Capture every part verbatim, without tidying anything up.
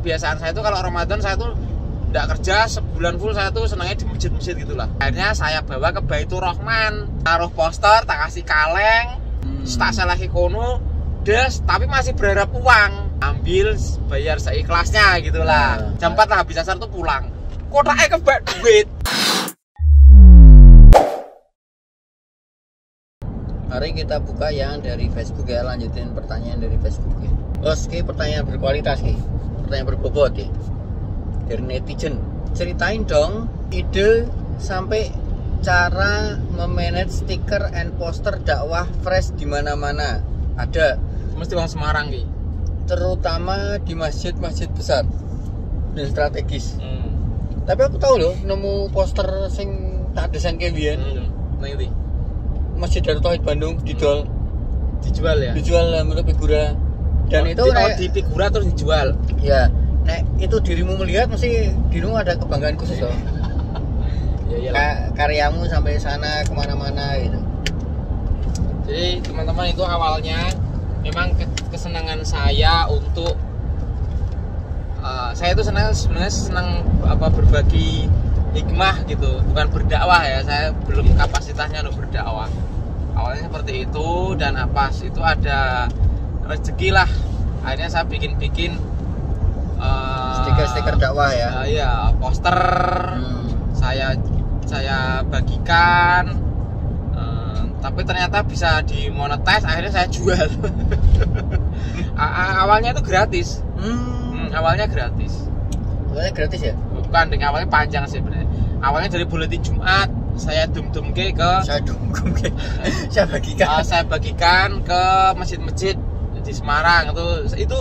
kebiasaan saya itu kalau Ramadan saya tuh nggak kerja sebulan full, saya tuh senangnya di masjid-masjid gitulah. Akhirnya saya bawa ke Baiturrahman, taruh poster, tak kasih kaleng, hmm. tak selaki kono, des, tapi masih berharap uang, ambil bayar seikhlasnya gitulah. Hmm. Jam empat habis asar tuh pulang, kotaknya kebak duit. Mari kita buka yang dari Facebook ya, lanjutin pertanyaan dari Facebook ya. Terus ki pertanyaan berkualitas ki, pertanyaan berbobot ya. Dari netizen, ceritain dong ide sampai cara memanage stiker and poster dakwah fresh di mana-mana. Ada. Mesti orang Semarang ki. Terutama di masjid-masjid besar dan strategis. Hmm. Tapi aku tahu loh, nemu poster sing tak desain kebian. Hmm. Nah itu. Masjid Darul Tahid Bandung dijual, dijual ya, dijual menurut Figura dan oh, itu di, naik, oh, di Figura terus dijual ya. Nah itu dirimu melihat mesti dirimu ada kebanggaan khusus loh. Ya, Ka karyamu sampai sana kemana-mana gitu. Jadi teman-teman itu awalnya memang ke kesenangan saya untuk uh, saya itu senang sebenarnya senang apa berbagi hikmah gitu, bukan berdakwah ya, saya belum kapasitasnya untuk berdakwah. Awalnya seperti itu dan pas itu ada rezeki lah, akhirnya saya bikin-bikin uh, stiker-stiker dakwah ya. Uh, iya, poster hmm. saya saya bagikan, uh, tapi ternyata bisa dimonetize, akhirnya saya jual. Awalnya itu gratis, hmm. Hmm, awalnya gratis. Awalnya gratis ya? Bukan, dengan awalnya panjang sih bener. Awalnya dari buletin Jumat saya dum-dum ke ke saya dum-dum ke saya bagikan uh, saya bagikan ke masjid-masjid di Semarang itu itu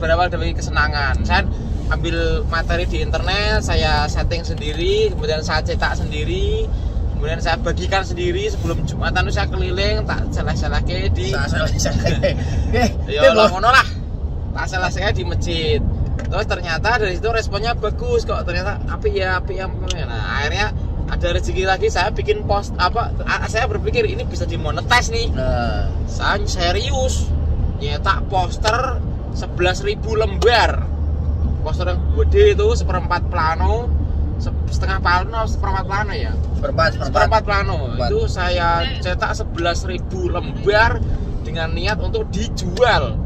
berawal dari kesenangan. Saya ambil materi di internet, saya setting sendiri, kemudian saya cetak sendiri, kemudian saya bagikan sendiri. Sebelum Jumatan itu saya keliling tak salah-salah ke di ya Allah ngono lah tak salah-salah di masjid. Terus ternyata dari situ responnya bagus kok, ternyata api ya api ya. Nah akhirnya ada rezeki lagi, saya bikin post apa, saya berpikir ini bisa dimonetize nih. Nah. Saya serius nyetak poster sebelas ribu lembar, poster yang gede itu seperempat plano, setengah plano, seperempat plano ya. Seperempat seperempat, seperempat plano seperempat. Itu saya cetak sebelas ribu lembar dengan niat untuk dijual.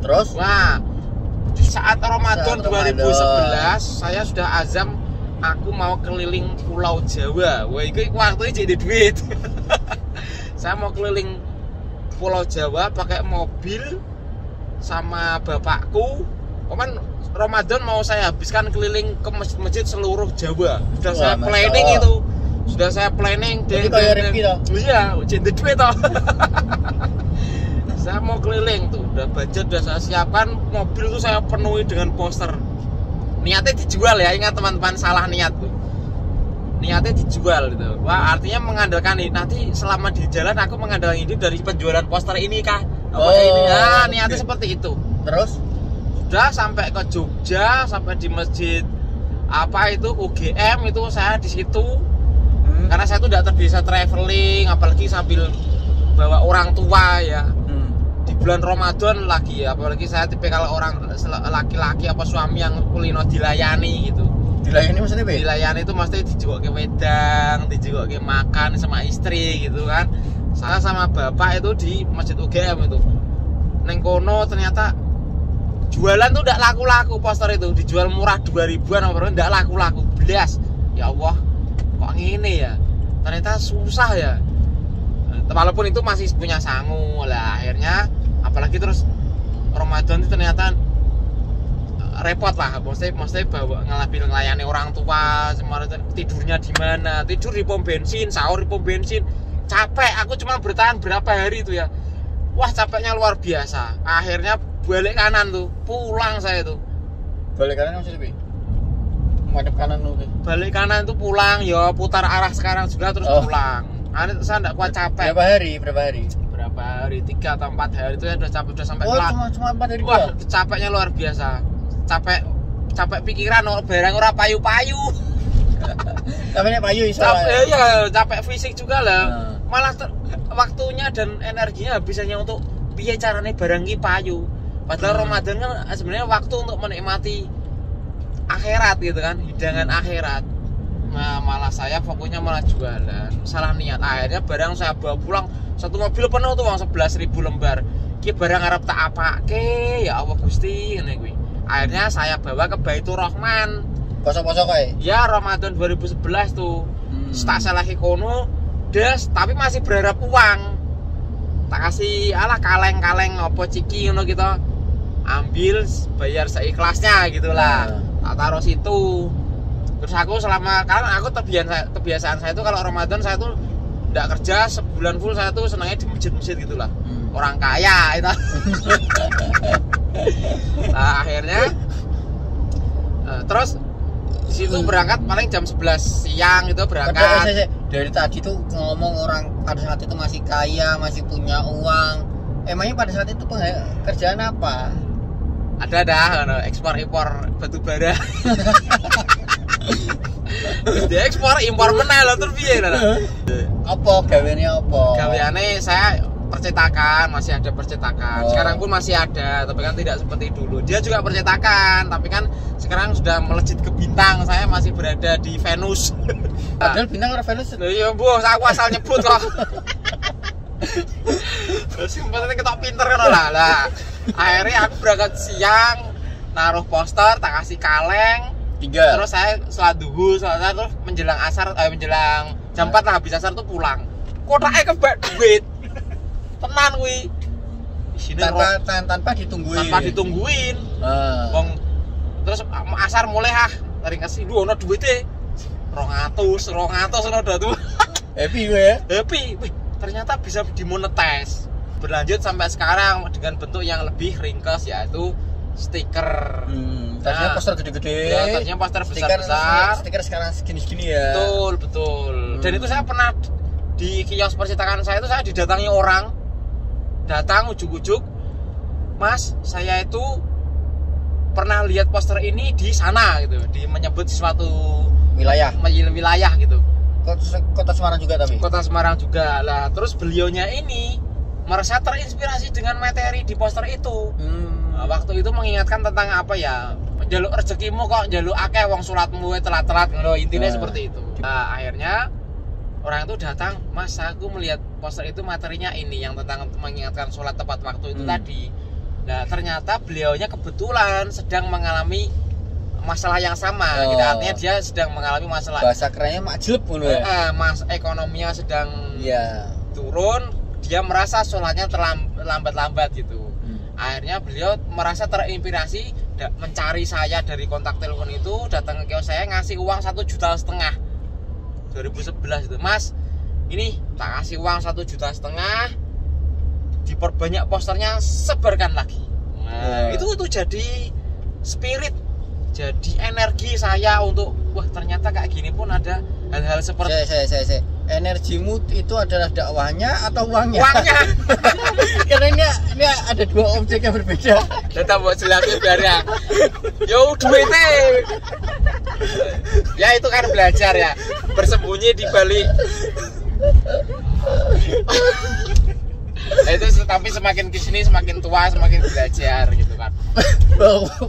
Terus? Nah. Di saat Ramadan dua ribu sebelas saya sudah azam aku mau keliling Pulau Jawa. Wah, itu waktunya jadi duit. Saya mau keliling Pulau Jawa pakai mobil sama bapakku. Koman Ramadan mau saya habiskan keliling ke masjid-masjid seluruh Jawa. Sudah wah, saya planning masalah. Itu. Sudah saya planning dari iya, jadi duit toh. Saya mau keliling tuh, udah budget udah saya siapkan, mobil tuh saya penuhi dengan poster. Niatnya dijual ya, ingat teman-teman, salah niat tuh. Niatnya dijual gitu. Wah, artinya mengandalkan nanti selama di jalan aku mengandalkan hidup dari penjualan poster ini kah? Oh, ini. Nah, niatnya okay. Seperti itu. Terus sudah sampai ke Jogja, sampai di masjid apa itu U G M itu saya di situ. Hmm. Karena saya tuh tidak terbiasa traveling, apalagi sambil bawa orang tua ya. Di bulan Ramadan lagi ya, apalagi saya tipe kalau orang laki-laki apa suami yang kulino dilayani gitu. Dilayani maksudnya apa? Dilayani itu maksudnya dijual ke wedang, dijual ke makan sama istri gitu kan. Saya sama bapak itu di masjid U G M itu. Neng kono ternyata jualan tuh ndak laku-laku, poster itu dijual murah dua ribuan apa ndak laku-laku. Belas. Ya Allah, kok ngene ya? Ternyata susah ya. Walaupun itu masih punya sangu lah akhirnya. Apalagi terus Ramadan itu ternyata repot lah, maksudnya, maksudnya bawa ngelapin ngelayani orang tua, tidurnya di mana, tidur di pom bensin, sahur di pom bensin, capek. Aku cuma bertahan berapa hari itu ya, wah capeknya luar biasa. Akhirnya balik kanan tuh, pulang saya tuh. Balik kanan masih lebih? Madep kanan tuh. Balik kanan tuh pulang, ya putar arah sekarang juga terus oh. Pulang. Ane saya nggak kuat capek. Berapa hari? Berapa hari? Berapa hari? Tiga atau empat hari itu ya udah capek, udah sampai. Oh, cuma, cuma empat hari. Wah, juga? Capeknya luar biasa. Capek, capek pikiran. Oh, barang ora payu-payu. Capeknya payu istilahnya. Capek, ya, capek fisik juga lah. Nah. Malah ter, waktunya dan energinya habisnya untuk piye carane barang ki payu. Padahal Ramadan kan sebenarnya waktu untuk menikmati akhirat gitu kan, hidangan akhirat. Nah, malah saya fokusnya malah jualan, salah niat. Akhirnya barang saya bawa pulang satu mobil penuh tuh uang sebelas ribu lembar. Ki barang arep tak apake, ya Allah Gusti ngene kuwi. Akhirnya saya bawa ke Baiturrahman. Poso-poso koe. Ya Ramadan dua ribu sebelas tuh. Hmm. Tak salahi kono, des tapi masih berharap uang. Tak kasih alah kaleng-kaleng apa ciki ngono gitu. Ambil bayar seikhlasnya gitulah. Hmm. Tak taruh situ. Terus aku selama kan aku terbiasa kebiasaan saya itu kalau Ramadan saya tuh enggak kerja sebulan full, saya tuh senangnya di masjid-masjid gitulah. Hmm. Orang kaya itu. Nah, akhirnya uh, terus di situ berangkat paling jam sebelas siang gitu berangkat. Aduh, dari tadi tuh ngomong orang pada saat itu masih kaya, masih punya uang. Emangnya pada saat itu kerjaan apa? Ada dah, ekspor impor batu bara. Dia ekspor impor meneh lho terus piye lho. Apa gaweane apa? Gaweane saya percetakan, masih ada percetakan. Oh. Sekarang pun masih ada, tapi kan tidak seperti dulu. Dia juga percetakan, tapi kan sekarang sudah melejit ke bintang. Saya masih berada di Venus. Padahal bintang ada Venus. Iya, Bu, aku asal nyebut kok. Terus penting ketok pinter kan lah. Lah, akhirnya aku berangkat siang, naruh poster, tak kasih kaleng. Tiga. Terus saya setelah duhur, setelah terus menjelang asar, eh, menjelang jam empat lah habis asar tuh pulang. Kotake kebak duit. Tenan kuwi. Isine tanpa, tanpa tanpa ditungguin. Tanpa ditungguin. Heeh. Uh. Terus asar mulai ah, tarik kasih lu ono duwite dua ratus, dua ratus ono do tuh. Happy gue ya. Happy. Wih, ternyata bisa dimonetis. Berlanjut sampai sekarang dengan bentuk yang lebih ringkas yaitu stiker. Hmm, tadinya nah, poster gede-gede. Ya, tadinya poster besar-besar. Stiker sekarang segini-segini ya. Betul, betul. Hmm. Dan itu saya pernah di kios percetakan saya itu saya didatangi orang, datang ujuk-ujuk, Mas, saya itu pernah lihat poster ini di sana gitu, di menyebut suatu wilayah, wilayah gitu. Kota Semarang juga tapi. Kota Semarang juga lah. Terus beliaunya ini merasa terinspirasi dengan materi di poster itu. Hmm. Nah, waktu itu mengingatkan tentang apa ya? Jaluk rezekimu kok, jaluk akeh wong sulatmu telat-telat ngono, intinya nah, seperti itu. Nah, akhirnya orang itu datang, Mas, aku melihat poster itu materinya ini yang tentang mengingatkan sholat tepat waktu itu hmm. tadi. Nah, ternyata beliaunya kebetulan sedang mengalami masalah yang sama. Oh. Gitu. Artinya dia sedang mengalami masalah. Bahasa kerennya makjleb dulu ya. Uh, mas, ekonominya sedang yeah. turun, dia merasa sholatnya terlambat-lambat gitu. Hmm. Akhirnya beliau merasa terinspirasi, mencari saya dari kontak telepon itu, datang ke kios saya ngasih uang satu juta setengah. dua ribu sebelas itu, Mas, ini tak kasih uang satu juta setengah, diperbanyak posternya, sebarkan lagi. Nah, nah. Itu tuh jadi spirit, jadi energi saya untuk, wah ternyata kayak gini pun ada hal-hal seperti. Saya, saya, saya, energimu itu adalah dakwahnya atau uangnya? Uangnya. Karena ini, ini ada dua objek yang berbeda. Tetap buat jelasin biarnya. Yo duitnya. Ya itu kan belajar ya. Bersembunyi di balik. Nah, itu tapi semakin kesini semakin tua semakin belajar gitu kan.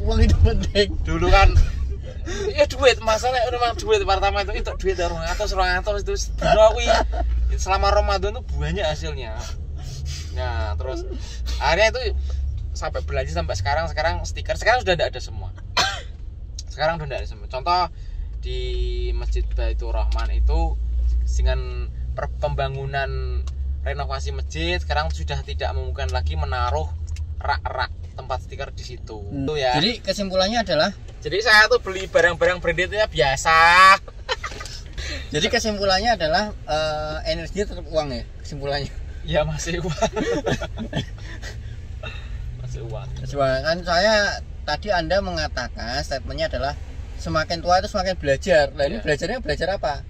Uang itu penting. Dulu kan ya duit, masalah memang duit pertama itu itu duit orang atas orang atas itu doi. Selama Ramadan tuh banyak hasilnya. Nah terus akhirnya itu sampai belanja sampai sekarang sekarang stiker sekarang sudah tidak ada semua. Sekarang sudah tidak ada semua. Contoh di Masjid Baiturrahman itu dengan pembangunan renovasi masjid sekarang sudah tidak memungkinkan lagi menaruh rak-rak tempat stiker di situ. Hmm. Itu ya. Jadi kesimpulannya adalah jadi saya tuh beli barang-barang brandednya biasa. Jadi kesimpulannya adalah uh, energinya tetap uang ya kesimpulannya. Ya masih uang. Masih uang. Kan saya tadi Anda mengatakan statementnya adalah semakin tua itu semakin belajar. Nah, ini ya. Belajarnya belajar apa?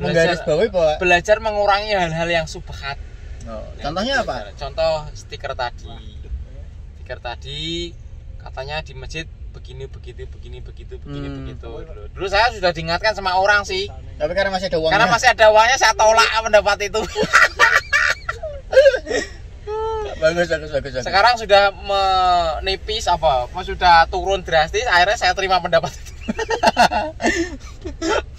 Menggarisbawahi bahwa belajar mengurangi hal-hal yang subhat. Oh, contohnya apa? Contoh stiker tadi. Stiker tadi katanya di masjid begini begitu begini begitu begini hmm. begitu. Dulu, dulu saya sudah diingatkan sama orang sih. Tapi karena masih ada uangnya. Karena masih ada uangnya saya tolak pendapat itu. bagus, bagus, bagus, bagus. Sekarang sudah menipis apa? Sudah turun drastis. Akhirnya saya terima pendapat itu.